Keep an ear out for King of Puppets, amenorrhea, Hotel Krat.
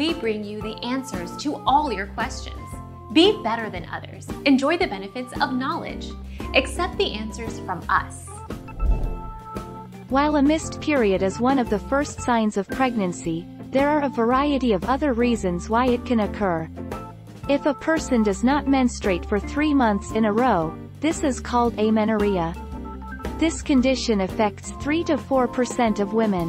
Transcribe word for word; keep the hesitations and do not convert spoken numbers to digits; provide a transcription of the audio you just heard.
we bring you the answers to all your questions. Be better than others. Enjoy the benefits of knowledge. Accept the answers from us. While a missed period is one of the first signs of pregnancy, there are a variety of other reasons why it can occur. If a person does not menstruate for three months in a row, this is called amenorrhea. This condition affects three to four percent of women.